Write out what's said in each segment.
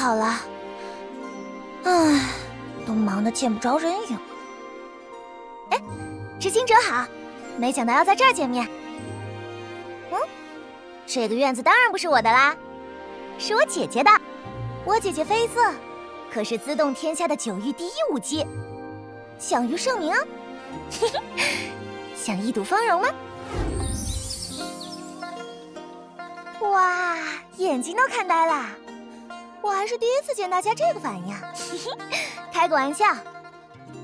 好了，唉，都忙得见不着人影。哎，知青者好，没想到要在这儿见面。嗯，这个院子当然不是我的啦，是我姐姐的。我姐姐绯色，可是资动天下的9域第一武姬，享誉盛名啊。嘿嘿，想一睹芳容吗？ 哇，眼睛都看呆了！我还是第一次见大家这个反应。嘿嘿，开个玩笑，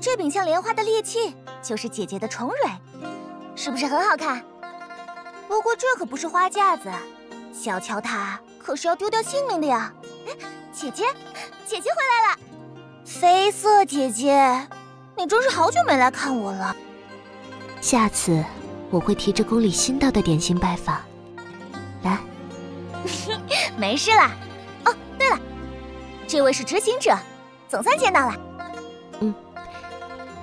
这柄像莲花的利器就是姐姐的重蕊，是不是很好看？不过这可不是花架子，小瞧它可是要丢掉性命的呀！姐姐，姐姐回来了，绯色姐姐，你真是好久没来看我了。下次我会提着宫里新到的点心拜访，来。 没事啦。哦，对了，这位是执行者，总算见到了。嗯，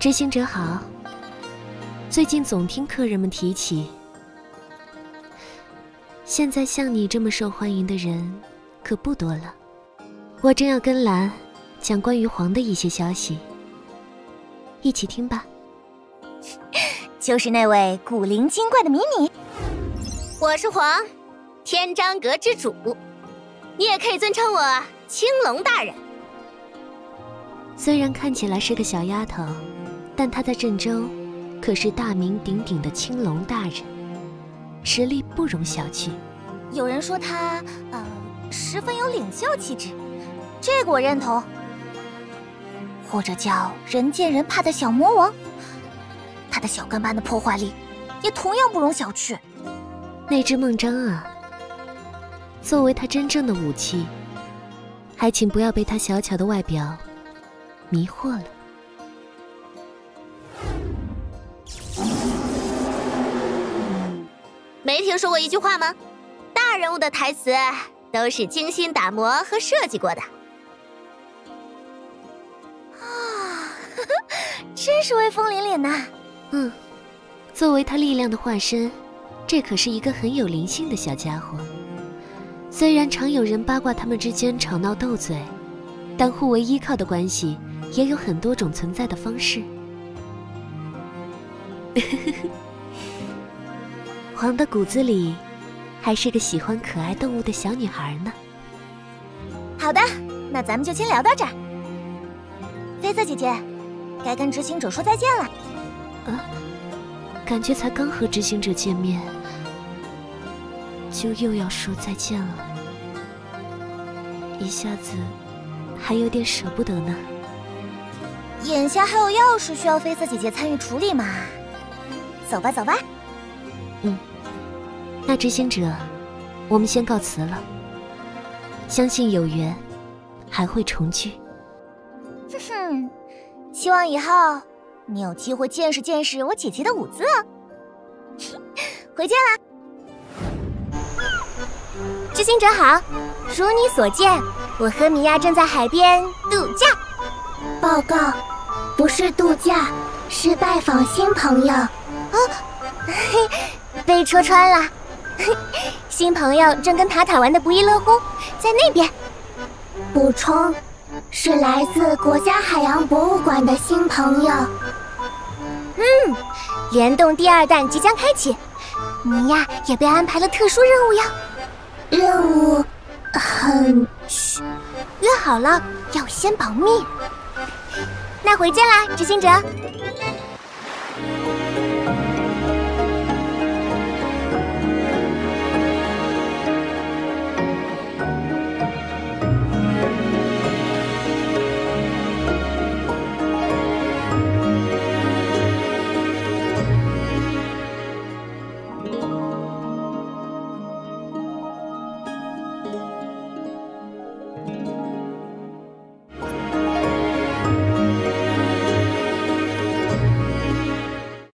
执行者好。最近总听客人们提起，现在像你这么受欢迎的人可不多了。我正要跟兰讲关于皇的一些消息，一起听吧。就是那位古灵精怪的迷你，我是皇。 天章阁之主，你也可以尊称我青龙大人。虽然看起来是个小丫头，但她在镇州可是大名鼎鼎的青龙大人，实力不容小觑。有人说她十分有领袖气质，这个我认同。或者叫人见人怕的小魔王，她的小跟班的破坏力也同样不容小觑。那只孟章啊。 作为他真正的武器，还请不要被他小巧的外表迷惑了。没听说过一句话吗？大人物的台词都是精心打磨和设计过的。啊，呵呵，真是威风凛凛呐！嗯，作为他力量的化身，这可是一个很有灵性的小家伙。 虽然常有人八卦他们之间吵闹斗嘴，但互为依靠的关系也有很多种存在的方式。皇的骨子里还是个喜欢可爱动物的小女孩呢。好的，那咱们就先聊到这儿。绯色姐姐，该跟执行者说再见了。啊，感觉才刚和执行者见面。 就又要说再见了，一下子还有点舍不得呢。眼下还有要事需要绯色姐姐参与处理嘛？走吧，走吧。嗯，那执行者，我们先告辞了。相信有缘，还会重聚。哼哼，希望以后你有机会见识见识我姐姐的舞姿哦。回见啦。 执行者好，如你所见，我和米娅正在海边度假。报告，不是度假，是拜访新朋友。哦，被戳穿了。新朋友正跟塔塔玩的不亦乐乎，在那边。补充，是来自国家海洋博物馆的新朋友。嗯，联动第2弹即将开启，米娅也被安排了特殊任务哟。 任务很嘘，约好了要先保密。那回见啦，执行者。